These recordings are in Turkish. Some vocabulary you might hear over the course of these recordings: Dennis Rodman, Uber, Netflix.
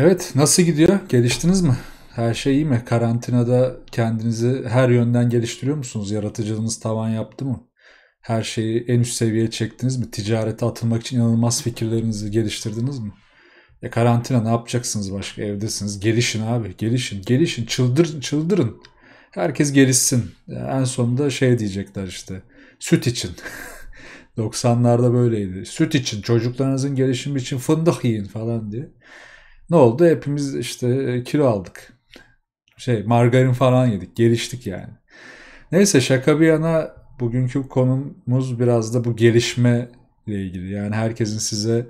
Evet, nasıl gidiyor? Geliştiniz mi? Her şey iyi mi? Karantinada kendinizi her yönden geliştiriyor musunuz? Yaratıcılığınız tavan yaptı mı? Her şeyi en üst seviyeye çektiniz mi? Ticarete atılmak için inanılmaz fikirlerinizi geliştirdiniz mi? Karantina ne yapacaksınız başka? Evdesiniz. Gelişin abi. Gelişin. Gelişin. Çıldırın. Çıldırın. Herkes gelişsin. En sonunda şey diyecekler işte. Süt için. 90'larda böyleydi. Süt için. Çocuklarınızın gelişimi için fındık yiyin falan diye. Ne oldu? Hepimiz işte kilo aldık. Margarin falan yedik. Geliştik yani. Neyse, şaka bir yana bugünkü konumuz biraz da bu gelişme ile ilgili. Yani herkesin size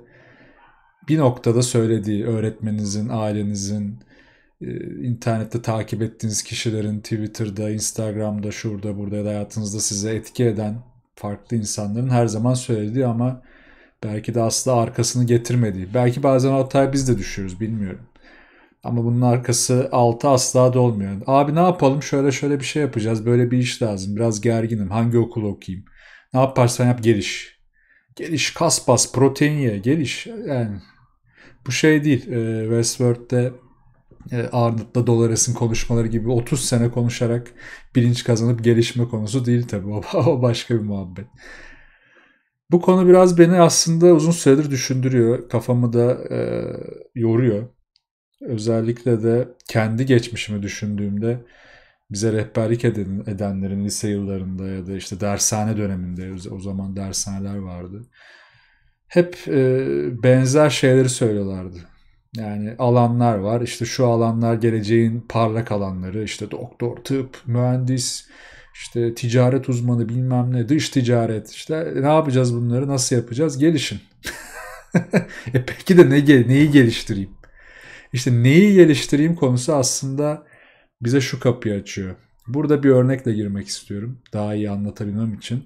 bir noktada söylediği, öğretmeninizin, ailenizin, internette takip ettiğiniz kişilerin, Twitter'da, Instagram'da, şurada, burada ya da hayatınızda size etki eden farklı insanların her zaman söylediği ama belki de asla arkasını getirmediği. Belki bazen hataya biz de düşüyoruz, bilmiyorum. Ama bunun arkası, altı asla dolmuyor. Abi ne yapalım, şöyle şöyle bir şey yapacağız, böyle bir iş lazım, biraz gerginim, hangi okulu okuyayım, ne yaparsan yap geliş. Geliş, kas bas, protein ye, geliş. Yani bu şey değil, Westworld'de Arnold'la Dolores'in konuşmaları gibi 30 sene konuşarak bilinç kazanıp gelişme konusu değil tabii. O başka bir muhabbet. Bu konu biraz beni aslında uzun süredir düşündürüyor. Kafamı da yoruyor. Özellikle de kendi geçmişimi düşündüğümde bize rehberlik edenlerin lise yıllarında ya da işte dershane döneminde, o zaman dershaneler vardı. Hep benzer şeyleri söylüyorlardı. Yani alanlar var, işte şu alanlar geleceğin parlak alanları, işte doktor, tıp, mühendis, işte ticaret uzmanı, bilmem ne, dış ticaret, işte ne yapacağız bunları, nasıl yapacağız, gelişin. Peki de neyi geliştireyim? İşte neyi geliştireyim konusu aslında bize şu kapıyı açıyor. Burada bir örnekle girmek istiyorum daha iyi anlatabilmem için.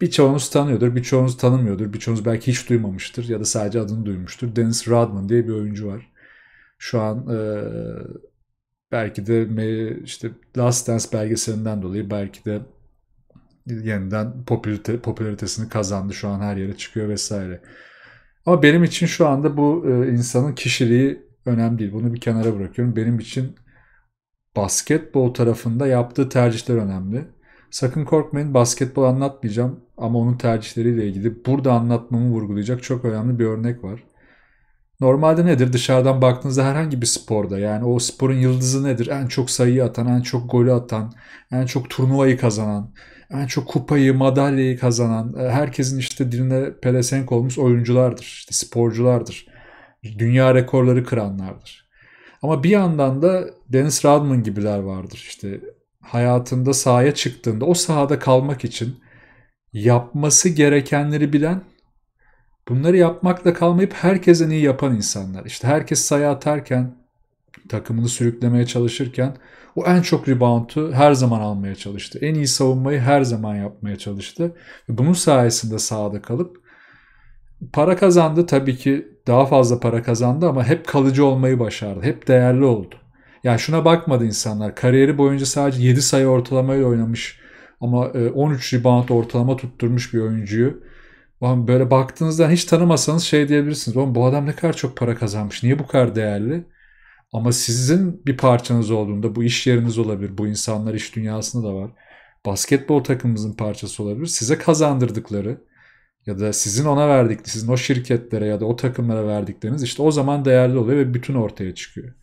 Birçoğunuz tanıyordur, birçoğunuz tanımıyordur, birçoğunuz belki hiç duymamıştır ya da sadece adını duymuştur. Dennis Rodman diye bir oyuncu var. Şu an belki de işte Last Dance belgeselinden dolayı belki de yeniden popülaritesini kazandı. Şu an her yere çıkıyor vesaire. Ama benim için şu anda bu insanın kişiliği önemli değil. Bunu bir kenara bırakıyorum. Benim için basketbol tarafında yaptığı tercihler önemli. Sakın korkmayın, basketbol anlatmayacağım ama onun tercihleriyle ilgili burada anlatmamı vurgulayacak çok önemli bir örnek var. Normalde nedir? Dışarıdan baktığınızda herhangi bir sporda, yani o sporun yıldızı nedir? En çok sayıyı atan, en çok golü atan, en çok turnuvayı kazanan, en çok kupayı, madalyayı kazanan, herkesin işte diline pelesenk olmuş oyunculardır, işte sporculardır, dünya rekorları kıranlardır. Ama bir yandan da Dennis Rodman gibiler vardır işte. Hayatında sahaya çıktığında o sahada kalmak için yapması gerekenleri bilen, bunları yapmakla kalmayıp herkesten iyi yapan insanlar. İşte herkes sayı atarken, takımını sürüklemeye çalışırken o en çok reboundu her zaman almaya çalıştı. En iyi savunmayı her zaman yapmaya çalıştı. Bunun sayesinde sahada kalıp para kazandı. Tabii ki daha fazla para kazandı ama hep kalıcı olmayı başardı. Hep değerli oldu. Yani şuna bakmadı insanlar. Kariyeri boyunca sadece 7 sayı ortalamayla oynamış ama 13 rebound ortalama tutturmuş bir oyuncuyu. Böyle baktığınızda hiç tanımasanız şey diyebilirsiniz. Bu adam ne kadar çok para kazanmış. Niye bu kadar değerli? Ama sizin bir parçanız olduğunda, bu iş yeriniz olabilir. Bu insanlar iş dünyasında da var. Basketbol takımınızın parçası olabilir. Size kazandırdıkları ya da sizin ona verdikleri, sizin o şirketlere ya da o takımlara verdikleriniz işte o zaman değerli oluyor ve bütün ortaya çıkıyor.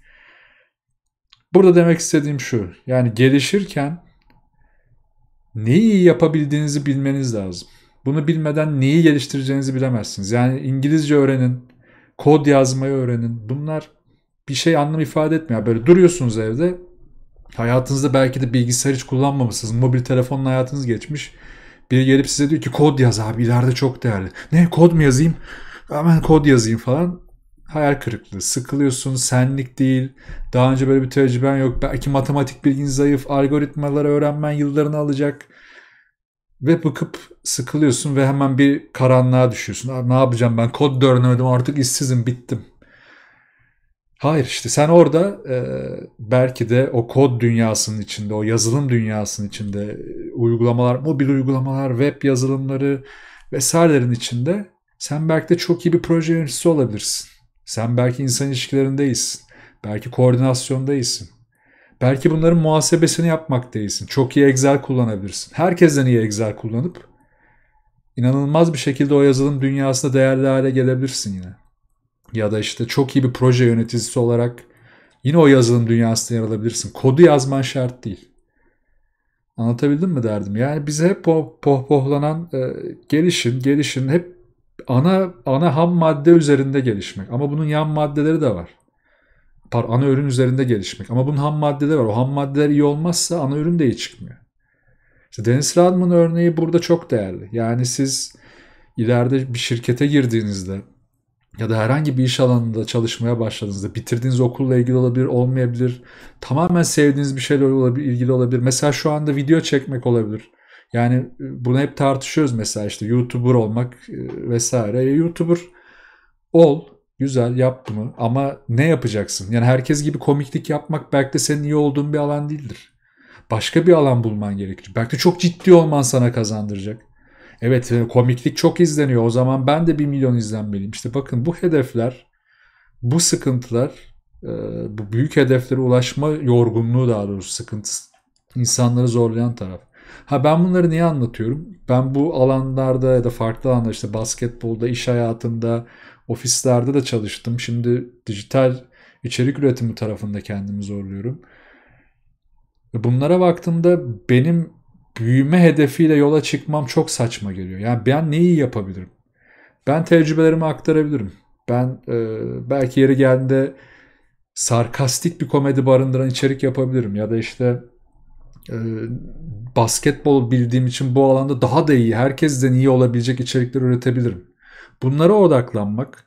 Burada demek istediğim şu. Yani gelişirken neyi yapabildiğinizi bilmeniz lazım. Bunu bilmeden neyi geliştireceğinizi bilemezsiniz. Yani İngilizce öğrenin, kod yazmayı öğrenin. Bunlar bir şey anlam ifade etmiyor. Böyle duruyorsunuz evde. Hayatınızda belki de bilgisayar hiç kullanmamışsınız. Mobil telefonla hayatınız geçmiş. Biri gelip size diyor ki kod yaz abi, ileride çok değerli. Ne, kod mu yazayım? Hemen kod yazayım falan. Hayal kırıklığı. Sıkılıyorsun, senlik değil. Daha önce böyle bir tecrüben yok. Belki matematik bilgin zayıf. Algoritmaları öğrenmen yıllarını alacak. Ve bıkıp sıkılıyorsun ve hemen bir karanlığa düşüyorsun. Abi ne yapacağım ben? Kod da öğrenemedim. Artık işsizim, bittim. Hayır, işte sen orada belki de o kod dünyasının içinde, o yazılım dünyasının içinde uygulamalar, mobil uygulamalar, web yazılımları vesairelerin içinde sen belki de çok iyi bir proje yöneticisi olabilirsin. Sen belki insan ilişkilerinde iyisin. Belki koordinasyonda iyisin. Belki bunların muhasebesini yapmakta iyisin. Çok iyi Excel kullanabilirsin. Herkesten iyi Excel kullanıp inanılmaz bir şekilde o yazılım dünyasında değerli hale gelebilirsin yine. Ya da işte çok iyi bir proje yöneticisi olarak yine o yazılım dünyasında yer alabilirsin. Kodu yazman şart değil. Anlatabildim mi derdim? Yani bize hep pohpohlanan gelişin hep ana ham madde üzerinde gelişmek. Ama bunun yan maddeleri de var. Ana ürün üzerinde gelişmek. Ama bunun ham maddeleri var. O ham maddeler iyi olmazsa ana ürün de iyi çıkmıyor. İşte Dennis Rodman örneği burada çok değerli. Yani siz ileride bir şirkete girdiğinizde ya da herhangi bir iş alanında çalışmaya başladığınızda bitirdiğiniz okulla ilgili olabilir, olmayabilir. Tamamen sevdiğiniz bir şeyle ilgili olabilir. Mesela şu anda video çekmek olabilir. Yani bunu hep tartışıyoruz mesela işte YouTuber olmak vesaire. YouTuber ol, güzel yaptı mı ama ne yapacaksın? Yani herkes gibi komiklik yapmak belki de senin iyi olduğun bir alan değildir. Başka bir alan bulman gerekir. Belki de çok ciddi olman sana kazandıracak. Evet komiklik çok izleniyor. O zaman ben de 1 milyon izlenmeliyim. İşte bakın bu hedefler, bu sıkıntılar, bu büyük hedeflere ulaşma yorgunluğu daha doğrusu sıkıntısı. İnsanları zorlayan taraf. Ha ben bunları niye anlatıyorum? Ben bu alanlarda ya da farklı alanlarda işte basketbolda, iş hayatında, ofislerde de çalıştım. Şimdi dijital içerik üretimi tarafında kendimi zorluyorum. Bunlara baktığımda benim büyüme hedefiyle yola çıkmam çok saçma geliyor. Yani ben neyi yapabilirim? Ben tecrübelerimi aktarabilirim. Ben belki yeri geldiğinde sarkastik bir komedi barındıran içerik yapabilirim. Ya da işte basketbol bildiğim için bu alanda daha da iyi, herkesten iyi olabilecek içerikler üretebilirim. Bunlara odaklanmak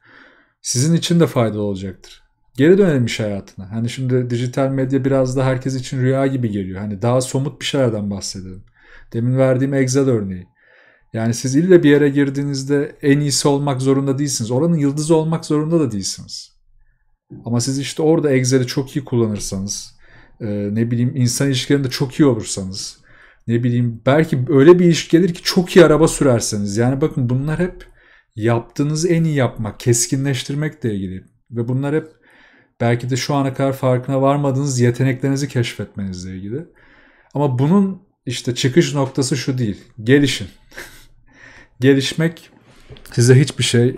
sizin için de faydalı olacaktır. Geri dönelim iş hayatına. Hani şimdi dijital medya biraz da herkes için rüya gibi geliyor. Hani daha somut bir şeylerden bahsedelim. Demin verdiğim Excel örneği. Yani siz illa bir yere girdiğinizde en iyisi olmak zorunda değilsiniz. Oranın yıldızı olmak zorunda da değilsiniz. Ama siz işte orada Excel'i çok iyi kullanırsanız, ne bileyim insan ilişkilerinde çok iyi olursanız, ne bileyim belki öyle bir iş gelir ki çok iyi araba sürerseniz. Yani bakın bunlar hep yaptığınızı en iyi yapmak, keskinleştirmekle ilgili. Ve bunlar hep belki de şu ana kadar farkına varmadığınız yeteneklerinizi keşfetmenizle ilgili. Ama bunun işte çıkış noktası şu değil. Gelişin. Gelişmek size hiçbir şey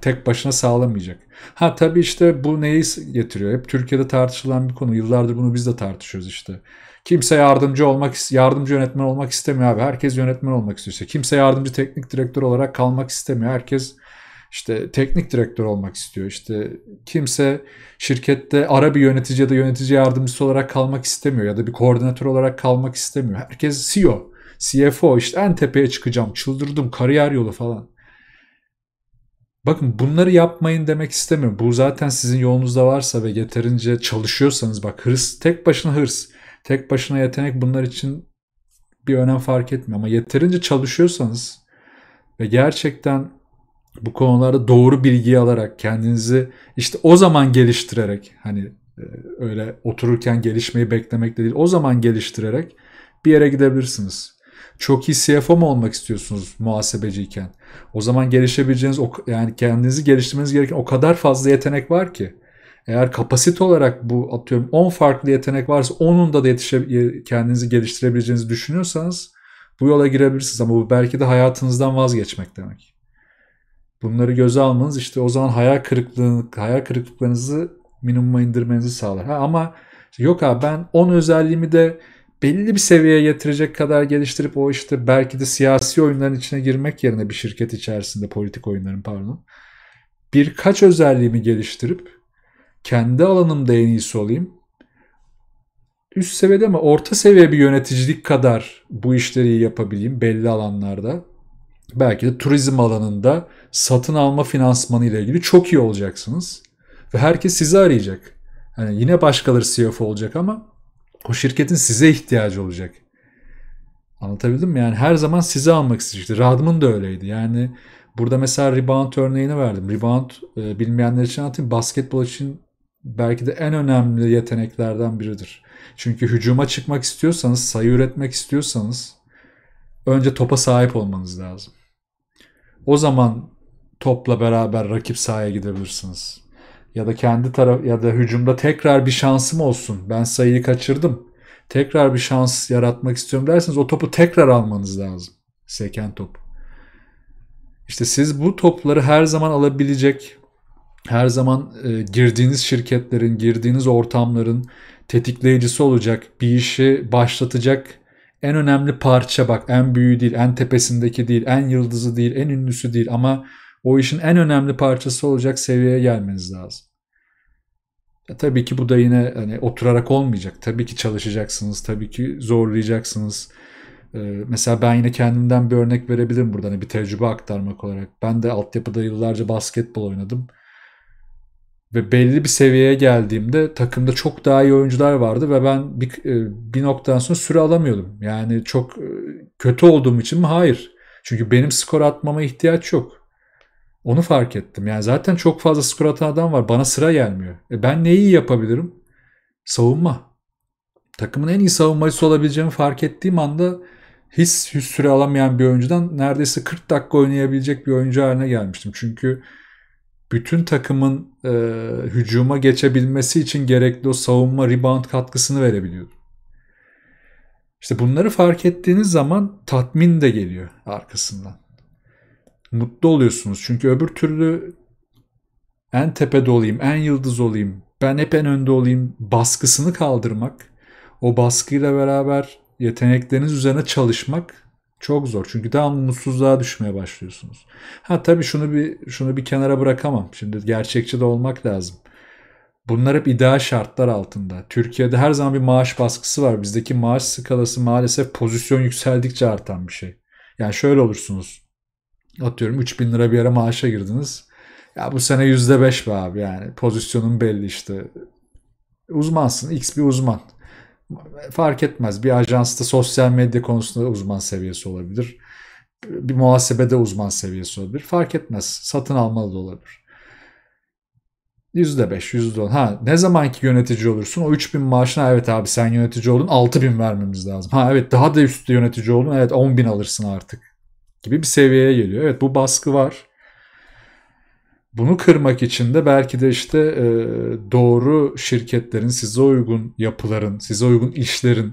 tek başına sağlamayacak. Ha tabii işte bu neyi getiriyor? Hep Türkiye'de tartışılan bir konu. Yıllardır bunu biz de tartışıyoruz işte. Kimse yardımcı yönetmen olmak istemiyor abi. Herkes yönetmen olmak istiyor. Kimse yardımcı teknik direktör olarak kalmak istemiyor. Herkes İşte teknik direktör olmak istiyor. İşte kimse şirkette ara bir yönetici ya da yönetici yardımcısı olarak kalmak istemiyor. Ya da bir koordinatör olarak kalmak istemiyor. Herkes CEO, CFO işte en tepeye çıkacağım, çıldırdım, kariyer yolu falan. Bakın bunları yapmayın demek istemiyorum. Bu zaten sizin yolunuzda varsa ve yeterince çalışıyorsanız bak hırs, tek başına hırs, tek başına yetenek bunlar için bir önem fark etmiyor. Ama yeterince çalışıyorsanız ve gerçekten bu konularda doğru bilgiyi alarak kendinizi işte o zaman geliştirerek hani öyle otururken gelişmeyi beklemek de değil o zaman geliştirerek bir yere gidebilirsiniz. Çok iyi CFO mu olmak istiyorsunuz muhasebeciyken? O zaman gelişebileceğiniz yani kendinizi geliştirmeniz gereken o kadar fazla yetenek var ki eğer kapasite olarak bu atıyorum 10 farklı yetenek varsa onun da kendinizi geliştirebileceğinizi düşünüyorsanız bu yola girebilirsiniz ama bu belki de hayatınızdan vazgeçmek demek. Bunları göze almanız işte o zaman hayal kırıklıklarınızı minimuma indirmenizi sağlar. Ama yok abi ben 10 özelliğimi de belli bir seviyeye getirecek kadar geliştirip o işte belki de siyasi oyunların içine girmek yerine bir şirket içerisinde politik oyunların pardon birkaç özelliğimi geliştirip kendi alanımda en iyisi olayım. Üst seviyede ama orta seviye bir yöneticilik kadar bu işleri iyi yapabileyim belli alanlarda. Belki de turizm alanında satın alma finansmanı ile ilgili çok iyi olacaksınız. Ve herkes sizi arayacak. Yani yine başkaları CFO olacak ama o şirketin size ihtiyacı olacak. Anlatabildim mi? Yani her zaman sizi almak isteyecekti. Rodman da öyleydi. Yani burada mesela rebound örneğini verdim. Rebound bilmeyenler için anlatayım. Basketbol için belki de en önemli yeteneklerden biridir. Çünkü hücuma çıkmak istiyorsanız, sayı üretmek istiyorsanız önce topa sahip olmanız lazım. O zaman topla beraber rakip sahaya gidebilirsiniz. Ya da kendi taraf ya da hücumda tekrar bir şansım olsun, ben sayıyı kaçırdım, tekrar bir şans yaratmak istiyorum derseniz o topu tekrar almanız lazım. Seken top. İşte siz bu topları her zaman alabilecek, her zaman girdiğiniz şirketlerin, girdiğiniz ortamların tetikleyicisi olacak, bir işi başlatacak en önemli parça, bak en büyüğü değil, en tepesindeki değil, en yıldızı değil, en ünlüsü değil ama o işin en önemli parçası olacak seviyeye gelmeniz lazım. Ya tabii ki bu da yine hani oturarak olmayacak. Tabii ki çalışacaksınız, tabii ki zorlayacaksınız. Mesela ben yine kendimden bir örnek verebilirim buradan, hani bir tecrübe aktarmak olarak. Ben de altyapıda yıllarca basketbol oynadım. Ve belli bir seviyeye geldiğimde takımda çok daha iyi oyuncular vardı ve ben bir noktadan sonra süre alamıyordum. Yani çok kötü olduğum için mi? Hayır. Çünkü benim skor atmama ihtiyaç yok. Onu fark ettim. Yani zaten çok fazla skor atan adam var. Bana sıra gelmiyor. Ben neyi yapabilirim? Savunma. Takımın en iyi savunmacısı olabileceğimi fark ettiğim anda hiç süre alamayan bir oyuncudan neredeyse 40 dakika oynayabilecek bir oyuncu haline gelmiştim. Çünkü bütün takımın hücuma geçebilmesi için gerekli o savunma, rebound katkısını verebiliyordum. İşte bunları fark ettiğiniz zaman tatmin de geliyor arkasından. Mutlu oluyorsunuz. Çünkü öbür türlü en tepede olayım, en yıldız olayım, ben hep en önde olayım baskısını kaldırmak, o baskıyla beraber yetenekleriniz üzerine çalışmak çok zor. Çünkü daha mutsuzluğa düşmeye başlıyorsunuz. Ha tabii şunu bir kenara bırakamam. Şimdi gerçekçi de olmak lazım. Bunlar hep ideal şartlar altında. Türkiye'de her zaman bir maaş baskısı var. Bizdeki maaş skalası maalesef pozisyon yükseldikçe artan bir şey. Yani şöyle olursunuz. Atıyorum 3000 lira bir yere maaşa girdiniz. Ya bu sene %5 be abi yani. Pozisyonun belli işte. Uzmansın. X bir uzman. Fark etmez. Bir ajansta sosyal medya konusunda uzman seviyesi olabilir. Bir muhasebede uzman seviyesi olabilir. Fark etmez. Satın almalı da olabilir. %5, %10. Ha ne zamanki yönetici olursun o 3000 maaşına evet abi sen yönetici oldun 6000 vermemiz lazım. Ha evet daha da üstte yönetici oldun evet 10.000 alırsın artık gibi bir seviyeye geliyor. Evet bu baskı var. Bunu kırmak için de belki de işte doğru şirketlerin, size uygun yapıların, size uygun işlerin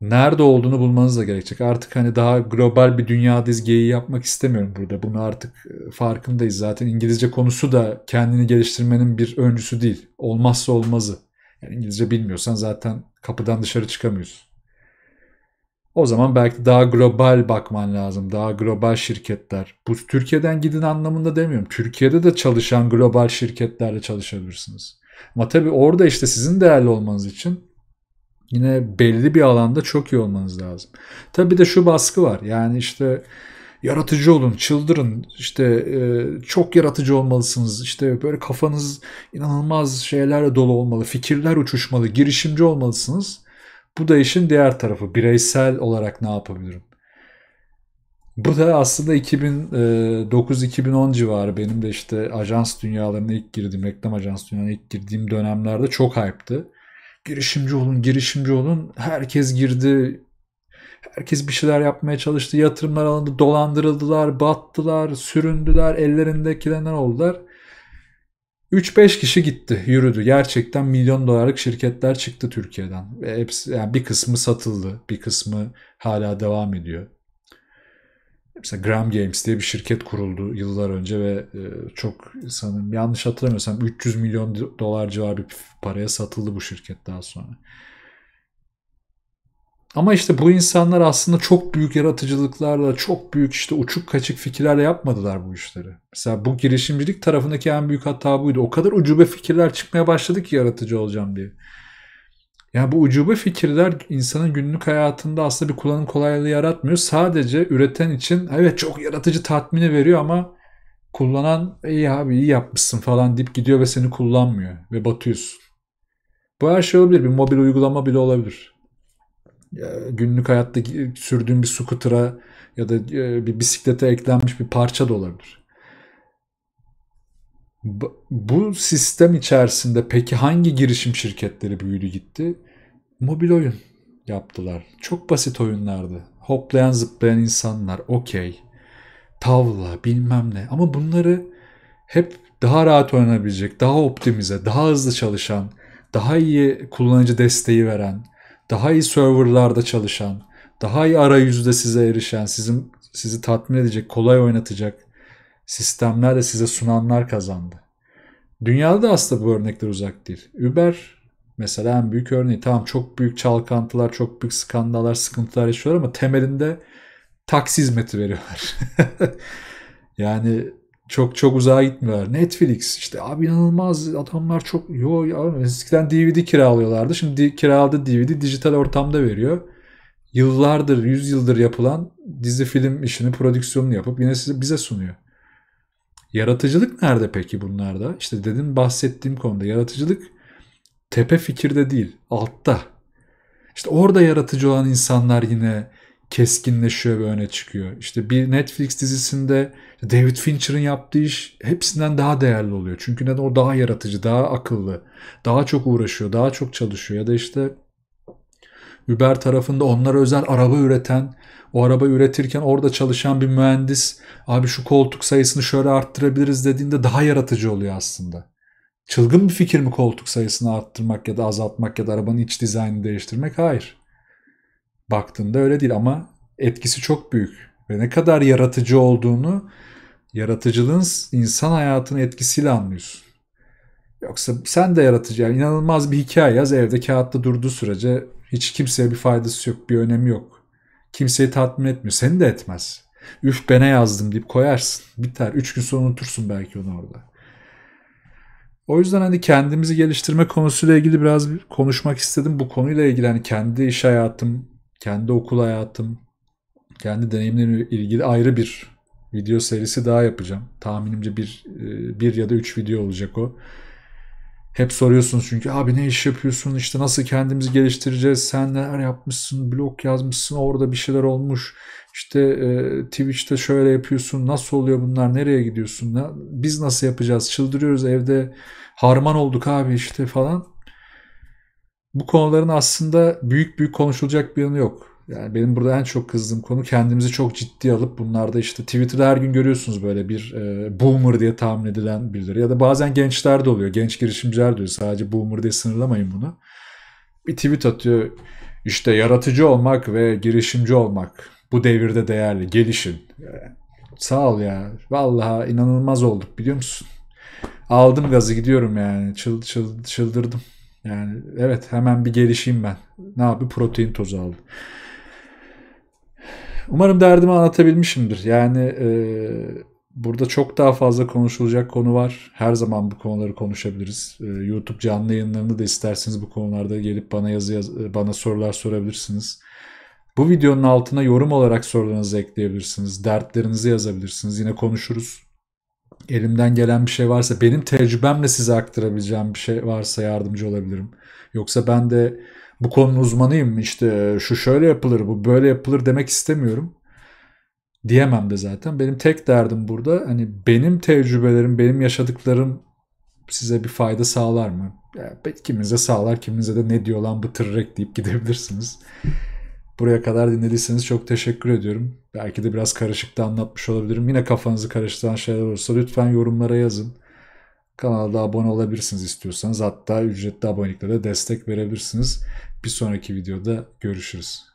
nerede olduğunu bulmanız da gerekecek. Artık hani daha global bir dünya dizgeyi yapmak istemiyorum burada. Bunu artık farkındayız zaten. İngilizce konusu da kendini geliştirmenin bir öncüsü değil. Olmazsa olmazı. Yani İngilizce bilmiyorsan zaten kapıdan dışarı çıkamıyorsun. O zaman belki daha global bakman lazım. Daha global şirketler. Bu Türkiye'den gidin anlamında demiyorum. Türkiye'de de çalışan global şirketlerle çalışabilirsiniz. Ama tabii orada işte sizin değerli olmanız için yine belli bir alanda çok iyi olmanız lazım. Tabii bir de şu baskı var. Yani işte yaratıcı olun, çıldırın. İşte çok yaratıcı olmalısınız. İşte böyle kafanız inanılmaz şeylerle dolu olmalı. Fikirler uçuşmalı. Girişimci olmalısınız. Bu da işin diğer tarafı. Bireysel olarak ne yapabilirim? Bu da aslında 2009-2010 civarı benim de işte ajans dünyalarına ilk girdiğim, reklam ajans dünyalarına ilk girdiğim dönemlerde çok hype'tı. Girişimci olun, girişimci olun. Herkes girdi. Herkes bir şeyler yapmaya çalıştı. Yatırımlar alındı, dolandırıldılar, battılar, süründüler, ellerindekiler oldular. 3-5 kişi gitti, yürüdü. Gerçekten milyon dolarlık şirketler çıktı Türkiye'den. Ve hepsi, yani bir kısmı satıldı, bir kısmı hala devam ediyor. Mesela Gram Games diye bir şirket kuruldu yıllar önce ve çok sanırım yanlış hatırlamıyorsam 300 milyon dolar civarı bir paraya satıldı bu şirket daha sonra. Ama işte bu insanlar aslında çok büyük yaratıcılıklarla, çok büyük işte uçuk kaçık fikirlerle yapmadılar bu işleri. Mesela bu girişimcilik tarafındaki en büyük hata buydu. O kadar ucube fikirler çıkmaya başladı ki yaratıcı olacağım diye. Yani bu ucube fikirler insanın günlük hayatında aslında bir kullanım kolaylığı yaratmıyor. Sadece üreten için evet çok yaratıcı tatmini veriyor ama kullanan iyi abi iyi yapmışsın falan deyip gidiyor ve seni kullanmıyor ve batıyorsun. Bu her şey olabilir. Bir mobil uygulama bile olabilir. Günlük hayatta sürdüğün bir scooter'a ya da bir bisiklete eklenmiş bir parça da olabilir. Bu sistem içerisinde peki hangi girişim şirketleri büyüdü gitti? Mobil oyun yaptılar. Çok basit oyunlardı. Hoplayan zıplayan insanlar, okey. tavla, bilmem ne. Ama bunları hep daha rahat oynanabilecek, daha optimize, daha hızlı çalışan, daha iyi kullanıcı desteği veren, daha iyi serverlarda çalışan, daha iyi arayüzde size erişen, sizi tatmin edecek, kolay oynatacak sistemlerle size sunanlar kazandı. Dünyada da aslında bu örnekler uzak değil. Uber mesela en büyük örneği. Tamam, çok büyük çalkantılar, çok büyük skandallar, sıkıntılar yaşıyorlar ama temelinde taksi hizmeti veriyorlar. Yani çok çok uzağa gitmiyorlar. Netflix işte abi, inanılmaz adamlar çok... Eskiden DVD kiralıyorlardı. Şimdi kiraladığı DVD dijital ortamda veriyor. Yıllardır, 100 yıldır yapılan dizi film işini, prodüksiyonunu yapıp yine bize sunuyor. Yaratıcılık nerede peki bunlarda? İşte bahsettiğim konuda yaratıcılık tepe fikirde değil, altta. İşte orada yaratıcı olan insanlar yine keskinleşiyor ve öne çıkıyor. İşte bir Netflix dizisinde David Fincher'ın yaptığı iş hepsinden daha değerli oluyor. Çünkü neden? O daha yaratıcı, daha akıllı, daha çok uğraşıyor, daha çok çalışıyor. Ya da işte Uber tarafında onlara özel araba üreten, o araba üretirken orada çalışan bir mühendis, abi şu koltuk sayısını şöyle arttırabiliriz dediğinde daha yaratıcı oluyor aslında. Çılgın bir fikir mi koltuk sayısını arttırmak ya da azaltmak ya da arabanın iç dizaynını değiştirmek? Hayır. Baktığında öyle değil ama etkisi çok büyük. Ve ne kadar yaratıcı olduğunu, yaratıcılığın insan hayatının etkisiyle anlıyorsun. Yoksa sen de yaratıcı, yani inanılmaz bir hikaye yaz, evde kağıtta durduğu sürece hiç kimseye bir faydası yok, bir önemi yok. Kimseyi tatmin etmiyor, seni de etmez. Üf bene yazdım deyip koyarsın, biter. 3 gün sonra unutursun belki onu orada. O yüzden hani kendimizi geliştirme konusuyla ilgili biraz konuşmak istedim. Bu konuyla ilgili hani kendi iş hayatım, kendi okul hayatım, kendi deneyimlerimle ilgili ayrı bir video serisi daha yapacağım. Tahminimce bir ya da üç video olacak o. Hep soruyorsunuz çünkü, abi ne iş yapıyorsun, işte nasıl kendimizi geliştireceğiz, sen neler yapmışsın, blog yazmışsın, orada bir şeyler olmuş, işte Twitch'te şöyle yapıyorsun, nasıl oluyor bunlar, nereye gidiyorsun, biz nasıl yapacağız, çıldırıyoruz, evde harman olduk abi işte falan. Bu konuların aslında büyük büyük konuşulacak bir yanı yok. Yani benim burada en çok kızdığım konu, kendimizi çok ciddiye alıp bunlarda işte Twitter'da her gün görüyorsunuz böyle bir boomer diye tahmin edilen birileri. Ya da bazen gençler de oluyor. Genç girişimciler diyor. Sadece boomer diye sınırlamayın bunu. Bir tweet atıyor. İşte yaratıcı olmak ve girişimci olmak bu devirde değerli. Gelişin. Yani, sağ ol ya. Vallahi inanılmaz olduk, biliyor musun? Aldım gazı, gidiyorum yani. Çıldırdım. Yani evet, hemen bir gelişeyim ben. Ne yapayım? Protein tozu aldım. Umarım derdimi anlatabilmişimdir. Yani burada çok daha fazla konuşulacak konu var. Her zaman bu konuları konuşabiliriz. YouTube canlı yayınlarını da isterseniz bu konularda gelip bana bana sorular sorabilirsiniz. Bu videonun altına yorum olarak sorularınızı ekleyebilirsiniz. Dertlerinizi yazabilirsiniz. Yine konuşuruz. Elimden gelen bir şey varsa, benim tecrübemle size aktarabileceğim bir şey varsa yardımcı olabilirim. Yoksa ben de bu konunun uzmanıyım, işte şu şöyle yapılır, bu böyle yapılır demek istemiyorum. Diyemem de zaten. Benim tek derdim burada, hani benim tecrübelerim, benim yaşadıklarım size bir fayda sağlar mı? Yani kiminize sağlar, kiminize de ne diyor lan bu tırrek deyip gidebilirsiniz. Buraya kadar dinlediyseniz çok teşekkür ediyorum. Belki de biraz karışık da anlatmış olabilirim. Yine kafanızı karıştıran şeyler olursa lütfen yorumlara yazın. Kanala abone olabilirsiniz istiyorsanız. Hatta ücretli aboneliklerle destek verebilirsiniz. Bir sonraki videoda görüşürüz.